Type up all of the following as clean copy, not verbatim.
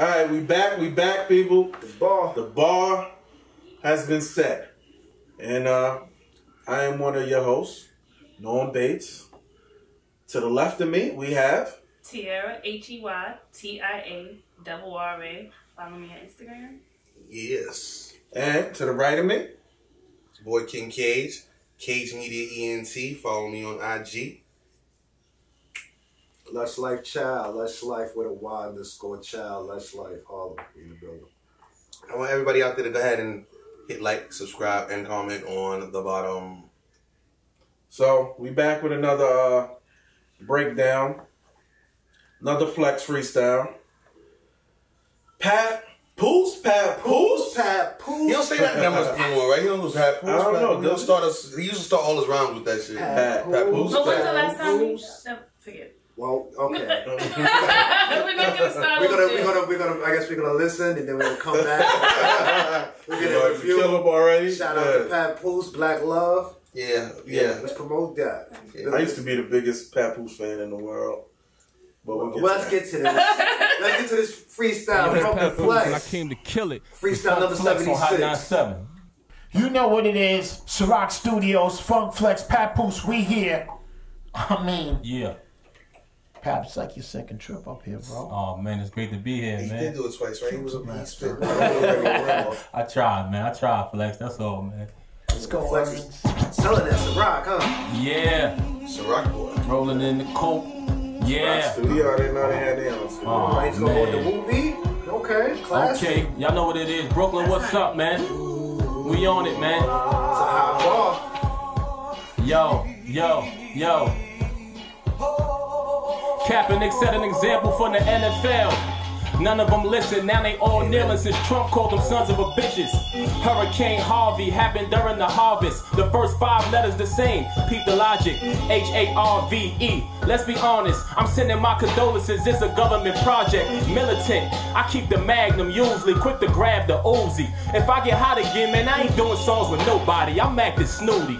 All right, we back, people. The bar has been set, and I am one of your hosts, Norm Bates. To the left of me, we have Tierra, HEYTIA. Follow me on Instagram. Yes. And to the right of me, it's your boy King Cage, Cage Media ENT. Follow me on IG. Lush Lyfe Child, Lush Lyfe with a Y_child, Lush Lyfe Harlem in the building. I want everybody out there to go ahead and hit like, subscribe, and comment on the bottom. So we back with another breakdown, another flex freestyle. Papoose. He don't say that number anymore, right? He don't lose Papoose. I don't know. He used to start all his rhymes with that shit. Papoose. But when's the last time? Forget. Well, okay. We're gonna. I guess we're gonna listen, and then we're gonna come back. We're gonna review. Kill him already. Shout out to Papoose, Black Love. Yeah. Let's promote that. Yeah. I used to be the biggest Papoose fan in the world. But let's get to this freestyle from Funk Flex. I came to kill it. Freestyle number 76. You know what it is? Ciroc Studios, Funk Flex, Papoose. We here. I mean, yeah. Pap, it's like your second trip up here, bro. Oh, man, it's great to be here, man. He did do it twice, right? He was a master. I tried, man. I tried, Flex. That's all, man. Let's go, Flex. Selling that Ciroc, huh? Yeah. Ciroc boy. Rolling in the coke. Yeah. We already know they had them. Oh, man. So the movie? Okay, classic. Okay, y'all know what it is. Brooklyn, what's up, man? We on it, man. It's a high bar. Yo. Kaepernick set an example for the NFL. None of them listen, now they all kneeling since Trump called them sons of a bitches. Hurricane Harvey happened during the harvest. The first 5 letters the same, peep the logic, H-A-R-V-E. Let's be honest, I'm sending my condolences, it's a government project. Militant, I keep the magnum usually, quick to grab the Uzi. If I get hot again, man, I ain't doing songs with nobody, I'm acting snooty.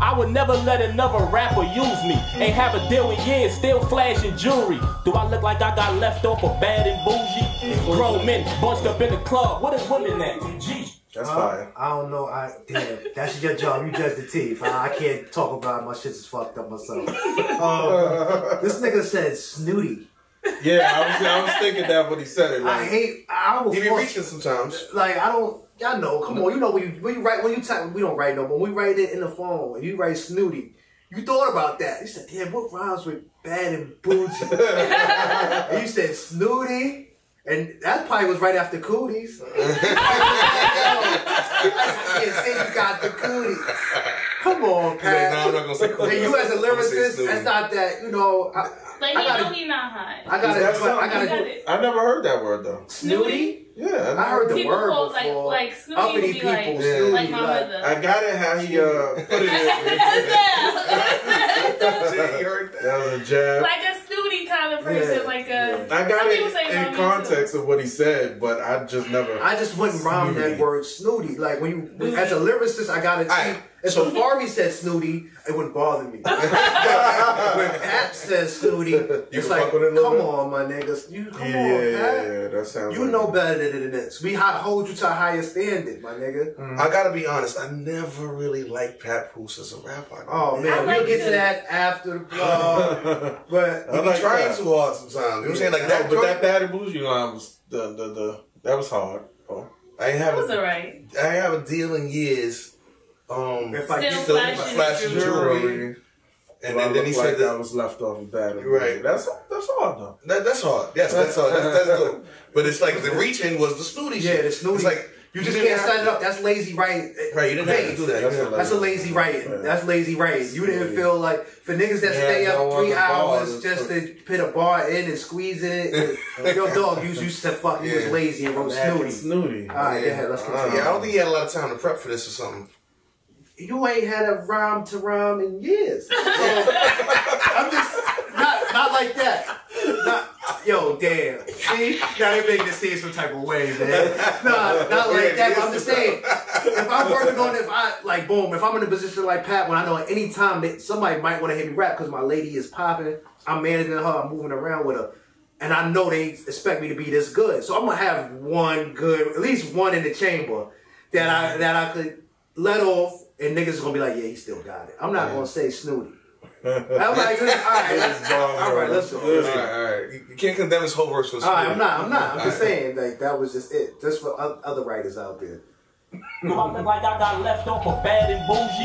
I would never let another rapper use me. Ain't have a deal in years, still flashing jewelry. Do I look like I got left off of bad and bougie? Grown men bunched up in the club. What is women at? Gee. That's fire. I don't know. Damn, that's your job. You judge the teeth. I can't talk about it. My shit's fucked up myself. This nigga said snooty. Yeah, I was thinking that when he said it. Like, I be reaching sometimes. Like, I don't. Y'all know, come on, you know when you write, when you type, we don't write no more. When we write it in the phone, and you write snooty, you thought about that. You said, damn, what rhymes with bad and bougie? And you said snooty, and that probably was right after cooties. I can't say you got the cooties. Come on, Pat. No, I'm not gonna say cooties. And you as a lyricist, that's not that, you know. I never heard that word though. Snooty? Yeah, I heard the word before. Like uppity people, like my mother. I got it how he put it in. That was a jab. Like a snooty kind of person, like a. I got it in context of what he said, but I just never. I just wouldn't rhyme that word snooty. Like when you, as a lyricist, I got it. And so Farby said snooty, it wouldn't bother me. When Pat says snooty, it's like, come on, my niggas. Come on, Pat. Yeah, that sounds You know better than this. We hold you to a higher standard, my nigga. Mm. I gotta be honest, I never really liked Papoose as a rapper. Oh, man, we'll get to that after the blog. But I'm like trying too hard sometimes. You know what I'm saying? Like that, but that Bad and Bougie line was, that was hard. Oh. That was all right. I ain't have a deal in years. If I get the flash jewelry, and then he said that was left off of that. Right, that's hard though. That's hard. Yes, that's hard. That's good. But it's like the reaching was the snooty shit. Yeah, the snooty. It's like you just can't sign it up. That's lazy writing. Right, you didn't have to do that. That's a lazy writing. That's lazy writing. You didn't feel like for niggas that stay up 3 hours just to put a bar in and squeeze it. Your dog used to fuck. He was lazy and wrote snooty. All right, yeah, let's continue. Yeah, I don't think he had a lot of time to prep for this or something. You ain't had a rhyme to rhyme in years. So, I'm just not like that. Yo, damn. See, now they making it seem some type of way, man. Not like that. I'm just saying, if I'm working on, if I'm in a position like Pat, when I know at any time that somebody might want to hear me rap because my lady is popping, I'm managing her, I'm moving around with her. And I know they expect me to be this good. So I'm going to have one good, at least one in the chamber that I could let off, and niggas are going to be like, yeah, he still got it. I'm not going to say snooty. I'm like, all right, let's go. All right. You can't condemn his whole verse for snooty. All right, I'm not. I'm just saying, like, that was just it. Just for other writers out there. I look like I got left off of Bad and Bougie.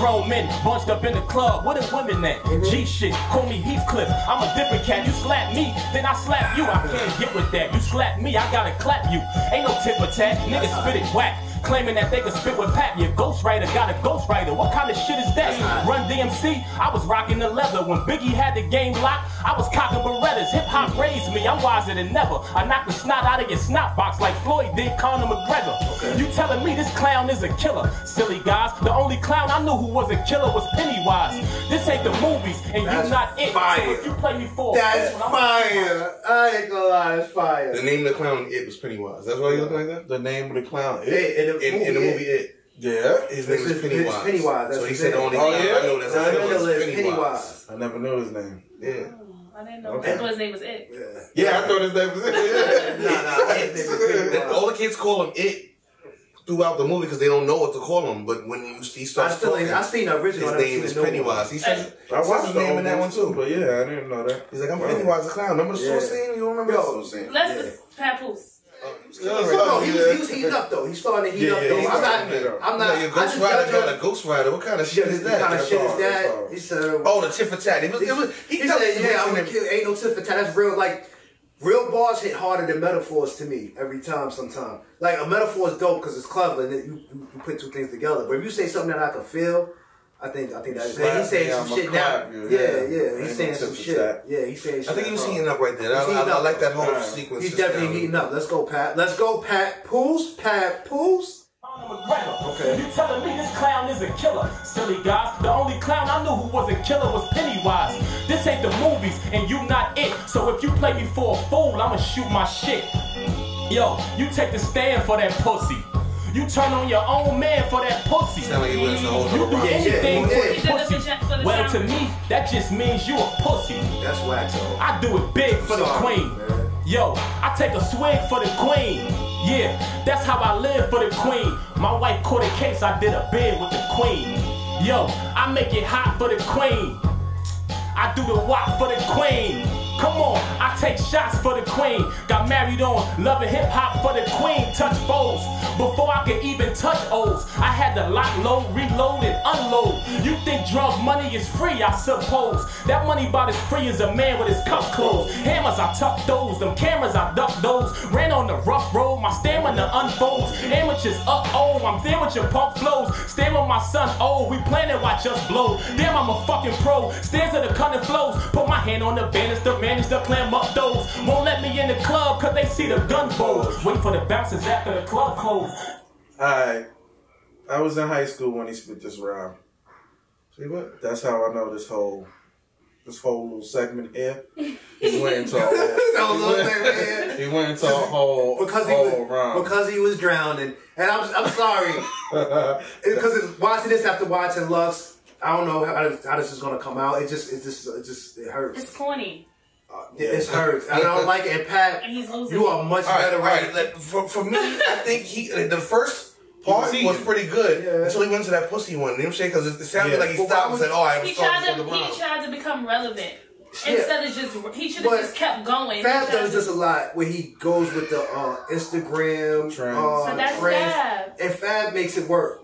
Grown men bunched up in the club. What a women at? G shit. Call me Heathcliff. I'm a different cat. You slap me, then I slap you. I can't get with that. You slap me, I gotta clap you. Ain't no tip attack. Niggas spit it whack. Claiming that they can spit with Pap. Your ghostwriter got a ghostwriter. What kind of shit is that? Run DMC. I was rocking the leather. When Biggie had the game locked, I was cocking Berettas. Hip hop raised me. I'm wiser than never. I knocked the snot out of your snot box like Floyd did Conor McGregor. You telling me this clown is a killer? Silly guys. The only clown I knew who was a killer was Pennywise. This ain't the movies, and that's you not it. Fire. So if you play me for that's fire. I ain't gonna lie, that's fire. The name of the clown it was Pennywise. That's why you look like that. The name of the clown it. In the movie, it. Yeah, his name is Pennywise. Pennywise. So he said the only thing I know that's Pennywise. I never knew his name. Yeah. I didn't know. I thought his name was It. Yeah, I thought his name was It. Nah, all the kids call him It throughout the movie because they don't know what to call him. But when he starts talking, I seen the original. His name is Pennywise. He says, I watched his name in that one too. But yeah, I didn't know that. He's like, I'm Pennywise the clown. Remember the soul scene? You don't remember the soul scene? Let's just Papoose. He was heating up though. He's starting to heat up though. I'm not. Your Ghost Rider got a Ghost Rider. What kind of shit is that? What kind of shit is that? He said, "Oh, the tit for tat." He said, "Yeah, I'm gonna kill." Ain't no tit for tat. That's real. Like real bars hit harder than metaphors to me every time. Sometimes like a metaphor is dope because it's clever and you put two things together. But if you say something that I can feel, I think that's it. He's saying some shit now. Yeah. He's saying some shit. Yeah, he's saying shit. I think he was heating up right there. I like that whole sequence. He's definitely heating up. Let's go, Pat. Let's go, Pat. Papoose. Papoose. Okay. You telling me this clown is a killer? Silly guys. The only clown I knew who was a killer was Pennywise. This ain't the movies, and you not it. So if you play me for a fool, I'ma shoot my shit. Yo, you take the stand for that pussy. You turn on your own man for that pussy. You do anything for the pussy. Well, to me, that just means you a pussy. That's whack, though. I do it big for the queen. Man. Yo, I take a swig for the queen. Yeah, that's how I live for the queen. My wife caught a case, I did a bid with the queen. Yo, I make it hot for the queen. I do the wop for the queen. Come on, I take shots for the queen. Got married on Love and Hip Hop for the queen. Touch foes before I could even touch O's. I had to lock, load, reload, and unload. You think drug money is free, I suppose. That money about as free as a man with his cuffs closed. Hammers, I tuck those. Them cameras, I duck those. Ran on the rough road, my stamina unfolds. Amateurs up, oh, I'm there with your pump flows. Stand with my son, oh, we planning, watch us blow. Damn, I'm a fucking pro. Stands to the cunning flows. Put my hand on the banister, man. To clam up those. Won't let me in the club cause they see the gun bowls. Wait for the bouncers after the club close. Alright. I was in high school when he spit this rhyme. See what? That's how I know this whole little segment here. He went into a whole rhyme. Because he was drowning. And I'm sorry. Because watching this after watching Lux, I don't know how this is gonna come out. It just hurts. It's corny. It's hurt. I don't like it. And Pat, and you are much better writer. Right. For me, I think the first part was pretty good until he went to that pussy one. You know what I'm saying? Because it sounded like he stopped and said, "Oh, I was he tried to become relevant instead of just he should have just kept going." Fab does this a lot where he goes with the Instagram trends, Fab. And Fab makes it work.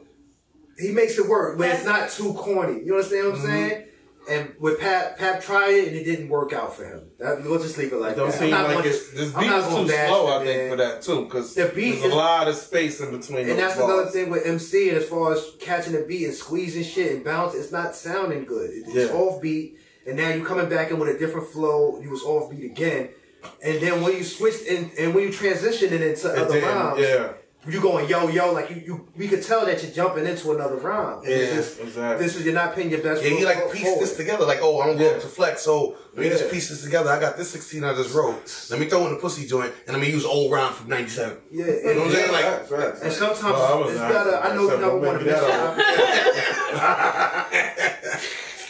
He makes it work when it's not too corny. You understand what I'm saying? And with Pap tried it and it didn't work out for him. We'll just leave it like that. Seem like this beat is too slow, I think, for that too, because there's a lot of space in between. And that's another thing with MC, as far as catching a beat and squeezing shit and bouncing, it's not sounding good. It's off beat, and now you're coming back in with a different flow. You was off beat again, and then when you switched and when you transitioned it into other rhymes, you going yo like we could tell that you're jumping into another round. Yeah, exactly. This is you're not paying your best. Yeah, he like pieced this together. Like, oh, I'm going to flex. So let me just piece this together. I got this 16 I just wrote. Let me throw in the pussy joint and let me use old round from '97. Yeah, you know what I'm saying? Like, and sometimes it's better. I know you don't want to miss out.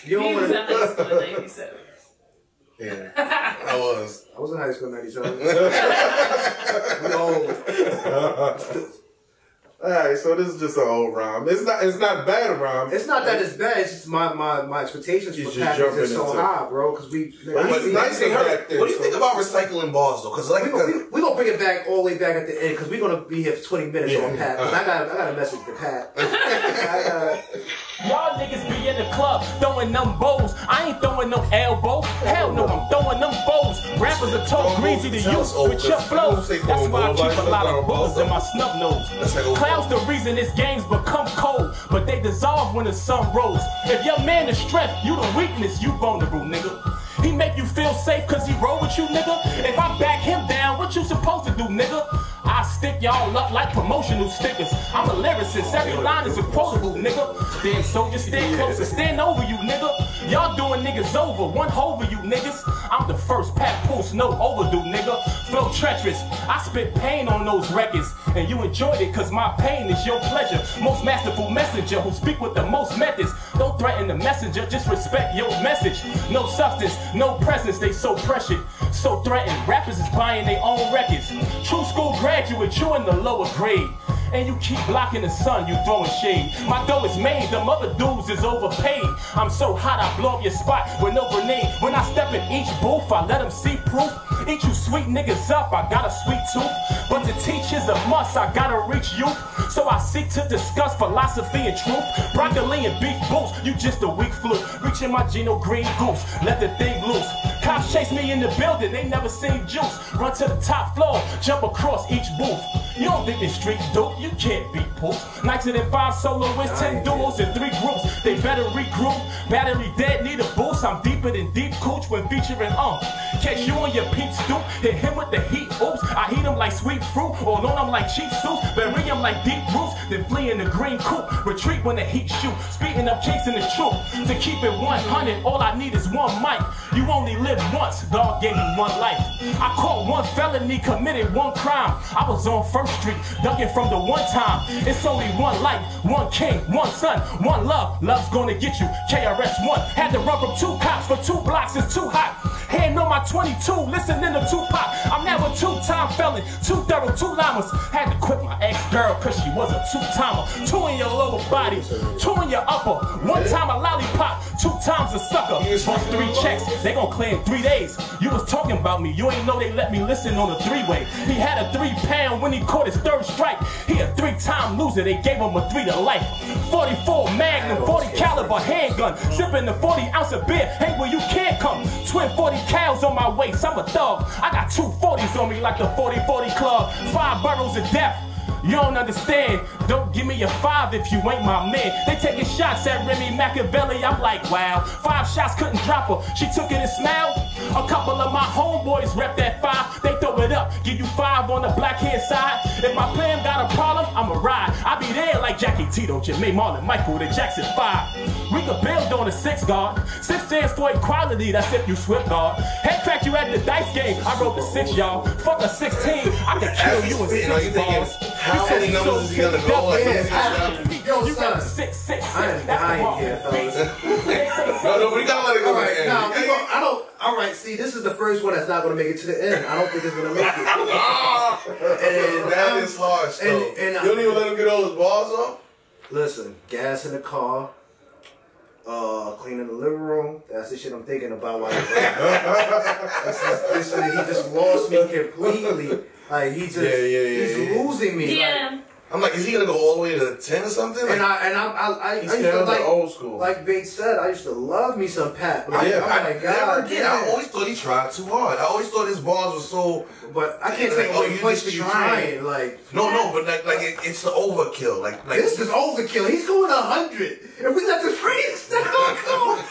You don't want to miss out. And I was in high school in 97. Alright, so this is just an old rhyme. It's not bad rhyme. It's not that it's bad. It's just my expectations for Pac is so high, bro. Because we. What do you think about recycling bars though? Because like we gonna bring it back all the way back at the end because we're gonna be here for 20 minutes on Pac. I got a message to Pac. Y'all niggas be in the club throwing them bowls. I ain't throwing no elbow. Hell no, I'm throwing them bowls. Rappers are too greasy to use with your flows. That's why I keep a lot of bowls in my snub nose. Clouds the reason this game's become cold, but they dissolve when the sun rose. If your man is strength, you the weakness, you vulnerable, nigga. He make you feel safe cause he roll with you, nigga. If I back him down, what you supposed to do, nigga? I stick y'all up like promotional stickers. I'm a lyricist, every line is a quotable, nigga. Then soldiers stand closer, stand over you, nigga. Y'all doing niggas over, one over you, niggas. I'm the first Papoose, no overdue, nigga. Flow treacherous, I spit pain on those records. And you enjoyed it cause my pain is your pleasure. Most masterful messenger who speak with the most methods. Don't threaten the messenger, just respect your message. No substance, no presence, they so pressured, so threatened. Rappers is buying their own records. True school graduate, you in the lower grade. And you keep blocking the sun, you throwing shade. My dough is made, them other dudes is overpaid. I'm so hot, I blow up your spot with no grenade. When I step in each booth, I let them see proof. Eat you sweet niggas up, I got a sweet tooth. But to teach is a must, I gotta reach youth. So I seek to discuss philosophy and truth. Broccoli and beef boots, you just a weak fluke. Reaching my Geno Green goose, let the thing loose. Cops chase me in the building, they never seen juice. Run to the top floor, jump across each booth. You don't think they street dope, you can't beat Poops. 19 and 5 soloists, 10 duos and 3 groups. They better regroup, battery dead, need a boost. I'm deeper than deep cooch when featuring Catch you on your peep stoop, hit him with the heat, oops. I heat him like sweet fruit, all on him like cheap soup. Bury him like deep roots, then flee in the green coop. Retreat when the heat shoot, speeding up chasing the truth. To keep it 100, all I need is one mic. You only live once, God gave me one life. I caught one felony, committed one crime. I was on first Street, ducking from the one time. It's only one life, one king, one son, one love. Love's gonna get you. KRS-One had to run from 2 cops for 2 blocks. It's too hot. Hand on my 22, listening to Tupac. I'm now a 2-time felon, 2 thorough, 2 llamas. Had to quit my ex-girl cause she was a 2-timer. 2 in your lower body, 2 in your upper. 1 time a lollipop, 2 times a sucker. Bust 3 checks, they gon' clear in 3 days. You was talking about me, you ain't know they let me listen on a 3-way. He had a 3-pound when he caught his 3rd strike. He a 3-time loser, they gave him a 3 to life. 44 Magnum, 40 caliber handgun. Sipping the 40 ounce of beer, hey, well you can't come. Twin 40 cows on my waist, I'm a thug. I got 2 40s on me like the 40-40 club. 5 bottles of death. You don't understand, don't give me a 5 if you ain't my man. They taking shots at Remy Machiavelli, I'm like, wow. 5 shots couldn't drop her, she took it and smiled. A couple of my homeboys rep that 5, they throw it up, give you 5 on the black-haired side. If my plan got a problem, I'ma ride. I be there like Jackie Tito, Jimmy Marlin, Michael, the Jackson 5. We could build on a 6 guard. 6 stands for equality, that's if you swift guard. Head crack you at the dice game, I wrote the 6, y'all. Fuck a 16, I can kill you in 6 bars. How many numbers is he gonna go on? You got 6, 6, 6. I ain't here, fellas. No, we gotta let it go right now. Alright, see, this is the first one that's not gonna make it to the end. I don't think it's gonna make it. And that is harsh, though. You don't even let him get all his balls off? Listen, gas in the car, cleaning the living room. That's the shit I'm thinking about while he's he just lost me completely. Like he just, he's losing me. Yeah. Like, I'm like, is he gonna go all the way to 10 or something? Like, and I used to like old school. Like Bates said, I used to love me some Pat. Like, yeah, oh my God. I always thought he tried too hard. I always thought his bars were so. But I can't take away place for you trying. Like no, but it's the overkill. Like this is overkill. He's going 100. If we got the freeze down, come on.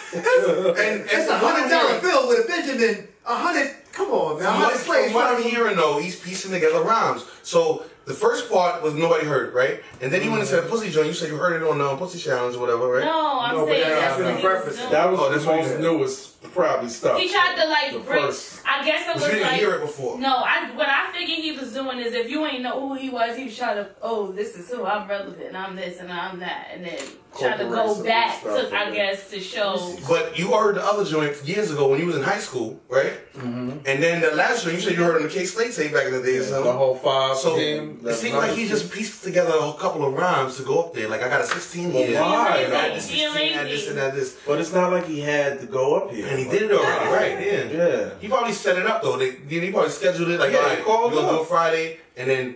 It's $100 bill with a Benjamin. 100. Come on, man. From what I'm hearing though, he's piecing together rhymes. So The first part was nobody heard, right? And then you went into the pussy joint. You said you heard it on the pussy challenge or whatever, right? No, I'm saying that's what he was doing. That was the most newest probably stuff. He tried to like break. I guess it was like you didn't hear it before. No, what I figured he was doing is if you ain't know who he was trying to this is who I'm relevant. I'm this and I'm that, and then trying to go back to I guess to show. But you heard the other joint years ago when you was in high school, right? Mm-hmm. And then the last joint you said you heard on the K-Slate tape back in the day. The whole 5 game. It seemed like he just pieced together a couple of rhymes to go up there. Like, I got a 16 here. Why? And I had this 16, I had this, and I had this. But it's not like he had to go up here. And he did it already, right? Yeah. He probably set it up, though. He probably scheduled it. Like, all right, we're going to go Friday. And then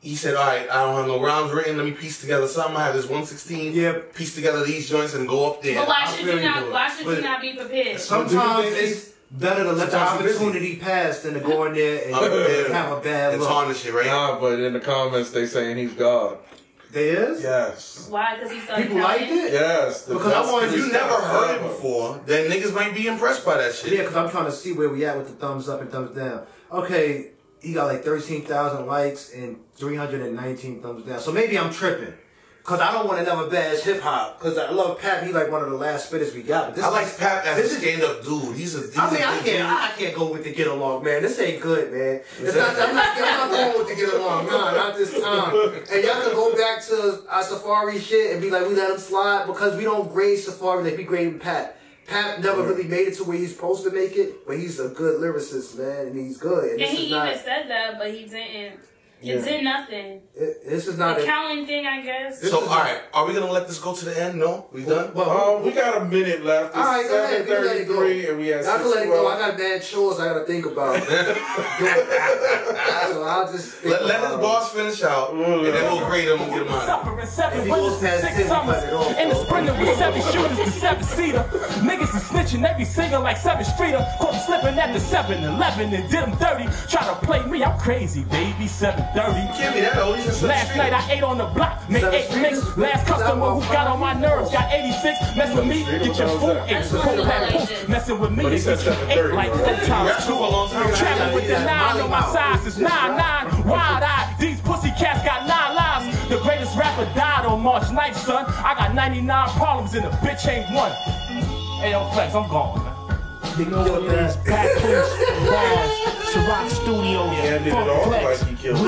he said, all right, I don't have no rhymes written. Let me piece together something. I have this 116. Yeah. Piece together these joints and go up there. But why should you not be prepared? Sometimes it's better to let the opportunity pass than to go in there and have a bad look. It's harness it, right? Nah, but in the comments they saying he's God. They is? Yes. Why? Because he started people liked it? Yes. Because I want if you never heard it before, then niggas might be impressed by that shit. Yeah, because I'm trying to see where we at with the thumbs up and thumbs down. Okay, he got like 13,000 likes and 319 thumbs down. So maybe I'm tripping. Because I don't want another bash hip-hop. Because I love Pap. He like one of the last spitters we got. But this I like Pap as a stand-up dude. He's a I can't go with the get along, man. This ain't good, man. It's I'm not going with the get along. Nah, not this time. And y'all can go back to our Safari shit and be like, we let him slide. Because we don't grade Safari like we grade Pap. Pap never really made it to where he's supposed to make it. But he's a good lyricist, man. And he's good. And he even said that, but he didn't. Yeah. It did nothing. This is not a counting thing, I guess. So, all right, are we gonna let this go to the end? No, we done. Well, we got a minute left. All right, go ahead. We can let it go. And we have I can let it go. I got bad chores I gotta think about. So I'll just let his boss finish out, and then we'll grade him and get him out. If he goes past 10, cut it off. In the sprinter with 7 shooters to 7-seater, niggas is snitching. They be singing like 7th Streeter. Caught him slipping at the 7-Eleven and did him dirty. Try to play me, I'm crazy, baby. 7:30. Last night I ate on the block, made 8 mix. Last customer who got on my nerves got 86. Mess with me, get your food ate. Messing with me, it's 8 like 4 times 2. Traveling with the 9 on my size is 9-9. Wide-eyed, these pussy cats got 9 lives. The greatest rapper died on March 9th, son. I got 99 problems and a bitch ain't one. Hey, yo, Flex, I'm gone, man. You know these Papoose, bars, Ciroc Studios, Funk Flex, we here. Yo,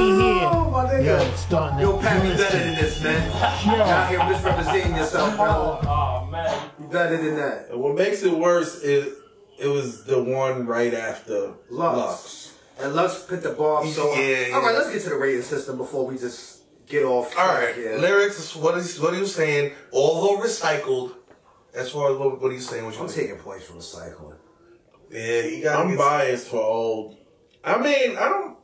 starting to Pat, you better than this, man. You're out here misrepresenting yourself, bro. Oh, man. You better than that. And what makes it worse is it was the one right after Lux. And Lux put the bar up so all right, let's get to the rating system before we just get off track. All right, lyrics is what he was saying, although recycled, as far as what he's saying. I'm taking points from recycling. Yeah, you gotta I'm biased for old. I mean, I don't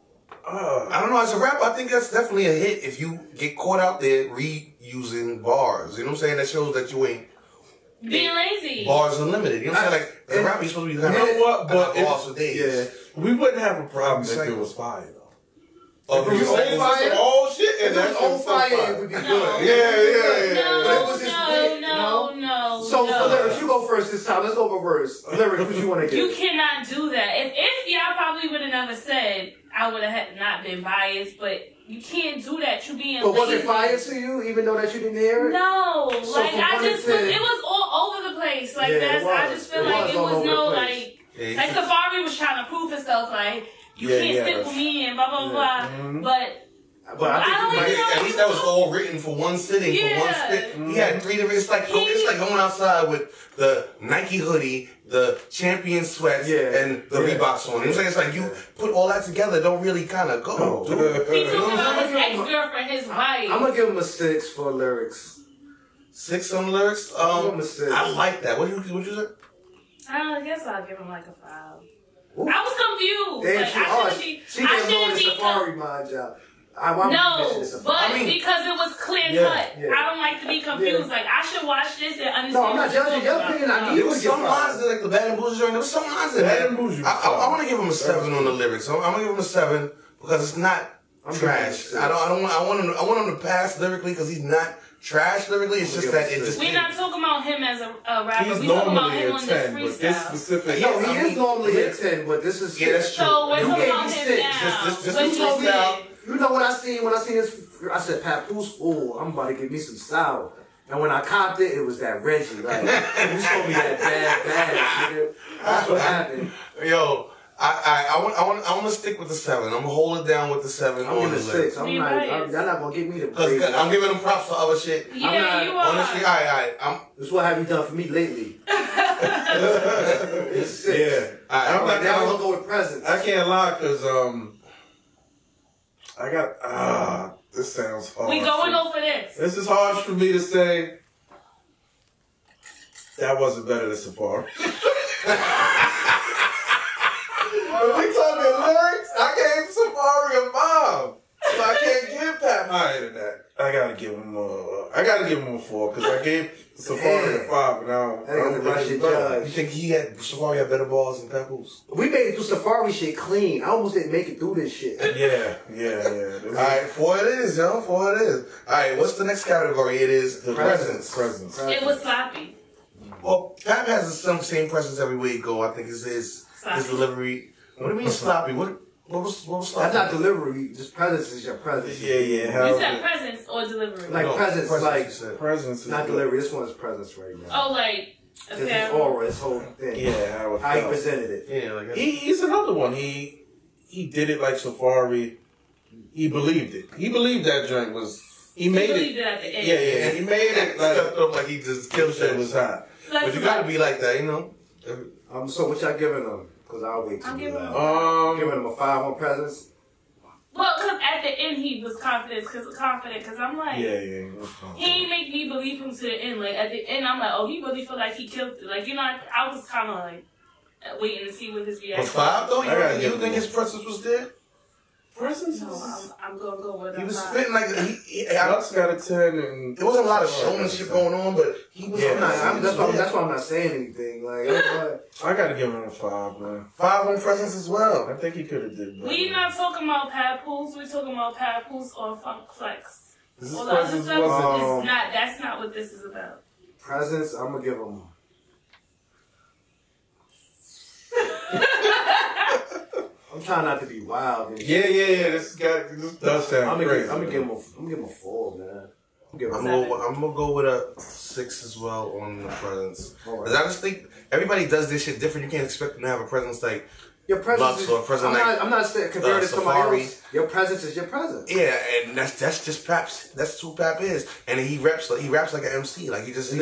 know. As a rapper, I think that's definitely a hit if you get caught out there reusing bars. You know what I'm saying? That shows that you ain't being lazy. Bars unlimited. You know what I'm saying? Like as a rapper, you're supposed to be. Like, you know what? But we wouldn't have a problem if it was fire though. If it was old shit, and that's old fire, it would be good. So, lyrics, you go first this time. Let's go reverse. Lyrics, what you want to get? You cannot do that. If y'all probably would have never said, I would have not been biased, but you can't do that. You being But was it fire to you, even though that you didn't hear it? No. So like, I just, it was all over the place. Like, I just feel like it was no, like Safari was trying to prove himself, like, you can't sit with me and blah, blah, blah. But I think at least that was all written for one sitting, for one spit. He had 3 different. It's like going outside with the Nike hoodie, the Champion sweats, and the Reeboks on. You know what I'm saying? It's like you put all that together, don't really kind of go. He took about his ex-girlfriend, his wife. I'm gonna give him a 6 for lyrics. 6 on lyrics? I like that. What you say? I guess I'll give him like a 5. Ooh. I was confused. I shouldn't be, because it was clear cut. I don't like to be confused. Like, I should watch this and understand. No, I'm not judging your opinion. There was some lines that, like, the Bad and Bougie joint. There was some lines that Bad and Bougie. I want to give him a 7 on the lyrics. I'm going to give him a 7 because it's not trash. I want him to pass lyrically because he's not trash lyrically. It's just that it just. We're not talking about him as a rapper. We're talking about him on this freestyle. No, he is normally a 10, but this is. Yeah, that's true. So we're talking about him now. This freestyle. You know what I seen when I seen this? I said, Papoose, oh, I'm about to give me some sour. And when I copped it, it was that Reggie. Like, you showed me that bad bag, nigga. That's what happened. Yo, I want to stick with the 7. I'm gonna hold it down with the 7. I'm on the 6. I'm not. Y'all not gonna give me the praise. I'm giving them props for other shit. Yeah, you are. Honestly, all right. This is what have you done for me lately? It's 6. Yeah. I'm like, now I'll go with presents. I can't lie, cause I got this sounds hard. We going over this. This is hard for me to say. That wasn't better than Safari. If we talking lyrics, I gave Safari a mom. So I can't give Pat higher than that. I gotta give him a. I gotta give him a 4 because I gave Safari a 5. And I don't think you think he had Safari had better balls than Pebbles? We made it through Safari shit clean. I almost didn't make it through this shit. Yeah. All right, 4 it is, yo. 4 it is. All right, what's the next category? It is the presents. It was sloppy. Well, Pat has the same presents every way he go. I think it's his delivery. What do you mean sloppy? What was sloppy? That's not delivery. Just presents is your presents. Yeah. You said presents or delivery? Like no, presents, like presents. Not delivery. This one's presents right now. Oh, like okay. It's aura. This whole thing. Yeah, how he presented it. Yeah, like he's another one. He did it like Safari. He believed it. He believed that drink was. He made it at the end. Yeah. He made it like he just killed shit was hot. Like, but you gotta be like that, you know. So what y'all giving them? Cause I'll wait. I'm giving him a 5 on presents. Well, cause at the end he was confident, cause I'm like, he ain't make me believe him to the end. Like at the end, I'm like, oh, he really feel like he killed it. Like you know, I was kind of like waiting to see what his reaction. But 5 though, you think his presence was dead? Presence? No, I'm gonna go with. He was spitting like Lux got a 10, and there wasn't a lot of showmanship going on, but he was. Yeah, that's why I'm not saying anything. I gotta give him a 5, man. 5 on presence as well. I think he could have did better. We not talking about Papoose. We're talking about Papoose or Funk Flex. That's not what this is about. Presence, I'm gonna give him. I'm trying not to be wild. Man. Yeah. This does sound crazy. I'm gonna give him a 4, man. I'm gonna go with a 6 as well on the presents. Right. I just think everybody does this shit different. You can't expect them to have a presence like your presence. Or a present I'm not saying compared to somebody else. Your presence is your presence. Yeah, and that's just Paps. That's who Pap is, and he raps like an MC. Like he just.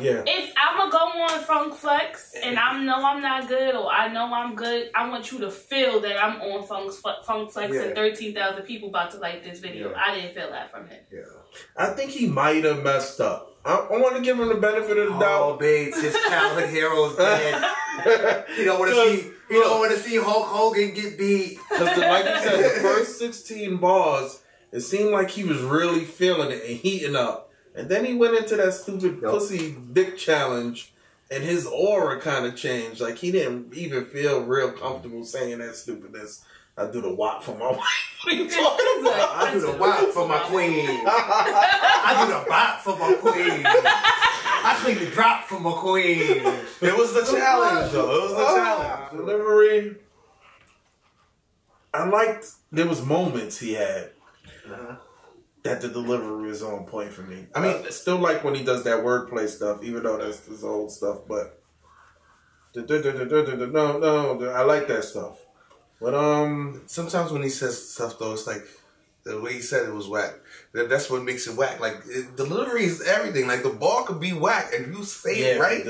Yeah. If I'ma go on Funk Flex and I know I'm not good or I know I'm good, I want you to feel that I'm on Funk Flex and 13,000 people about to like this video. Yeah. I didn't feel that from him. Yeah. I think he might have messed up. I want to give him the benefit of the doubt. Bates, his childhood hero is dead. You don't want to see Hulk Hogan get beat. Because like you said, the first 16 bars, it seemed like he was really feeling it and heating up. And then he went into that stupid pussy dick challenge, and his aura kind of changed. Like, he didn't even feel real comfortable saying that stupidness. I do the WAP for my wife. What are you talking about? I do the WAP for my queen. I do the bop for my queen. I clean the drop for my queen. It was the challenge, though. It was the challenge. Delivery. I liked, there was moments he had. That the delivery is on point for me. I mean, still like when he does that wordplay stuff, even though that's his old stuff, but no, I like that stuff. But sometimes when he says stuff though, it's like the way he said it was whack. That's what makes it whack. Like delivery is everything. Like the bar could be whack and you say it right,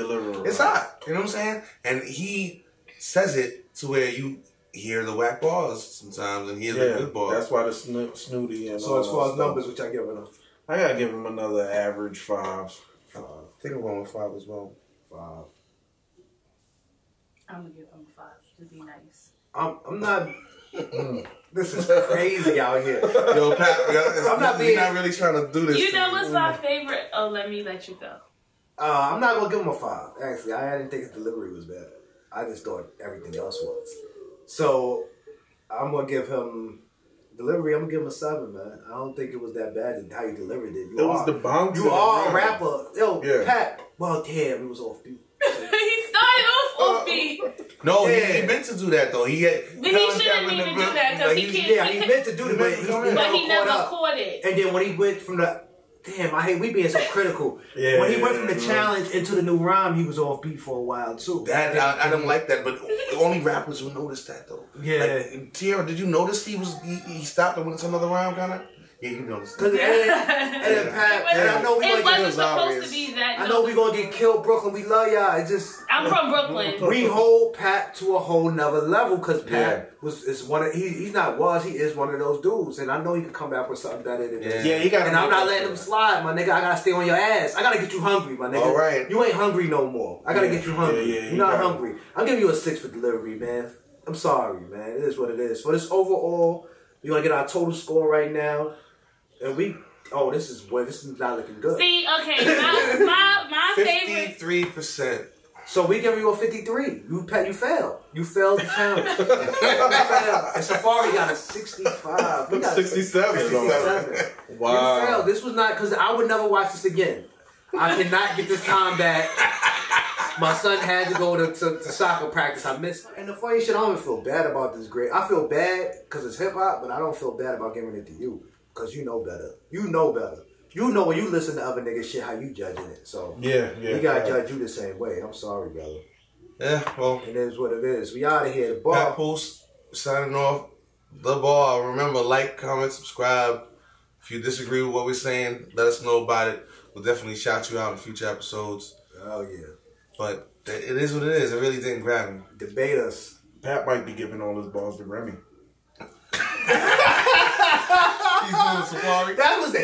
it's hot. You know what I'm saying? And he says it to where you hear the whack bars sometimes, and hear the good bars. That's why the snooty and so as far as numbers, which I give him, I gotta give him another average 5. I think I'm going with 5 as well. 5. I'm gonna give him a 5 to be nice. I'm not. This is crazy out here. Yo, Pat, I'm not really trying to do this. You know what's my favorite? Oh, let you go. I'm not gonna give him a 5. Actually, I didn't think his delivery was bad. I just thought everything else was. So, I'm going to give him delivery. I'm going to give him a 7, man. I don't think it was that bad how you delivered it. It was the bounce. You are a rapper. Yo, Pat. Well, damn, it was off beat. He started off beat. He, no, yeah. He meant to do that though. He had, but he shouldn't even do that because he can't. Yeah, he meant to do it, but he never caught it. And then when he went from the damn, I hate we being so critical. Yeah, when he went from the challenge into the new rhyme, he was off beat for a while too. That I don't like that, but only rappers will notice that though. Yeah, like, Tierra, did you notice he stopped and went to another rhyme kind of? Yeah, you noticed. That. And I know we it wasn't supposed to be that. I know we gonna get killed, Brooklyn. We love y'all. It just I'm from Brooklyn. We hold Pat to a whole nother level because Pat is one of he is one of those dudes, and I know he can come back with something better than this. Yeah, he got. And I'm not letting him slide, my nigga. I gotta stay on your ass. I gotta get you hungry, my nigga. All right. You ain't hungry no more. I gotta get you hungry. Yeah, you're not hungry. I'm giving you a 6 for delivery, man. I'm sorry, man. It is what it is. For this overall, we gonna get our total score right now, and we. Oh, this is boy, this is not looking good. See, okay, my favorite 53%. So we give you a 53. You failed. You failed the challenge. You failed. And Safari got a 65. We got 67. 67. Wow. You failed. This was not because I would never watch this again. I cannot get this time back. My son had to go to soccer practice. I missed it. And the funny shit, I don't even feel bad about this grade. I feel bad because it's hip hop, but I don't feel bad about giving it to you because you know better. You know better. You know when you listen to other niggas shit, how you judging it. So we gotta judge you the same way. I'm sorry, brother. Yeah, well, it is what it is. We out of here. The Bar. Papoose signing off. The Bar. Remember, like, comment, subscribe. If you disagree with what we're saying, let us know about it. We'll definitely shout you out in future episodes. Oh yeah. But it is what it is. It really didn't grab him. Debate us. Pat might be giving all his balls to Remy. He's doing Safari. That was the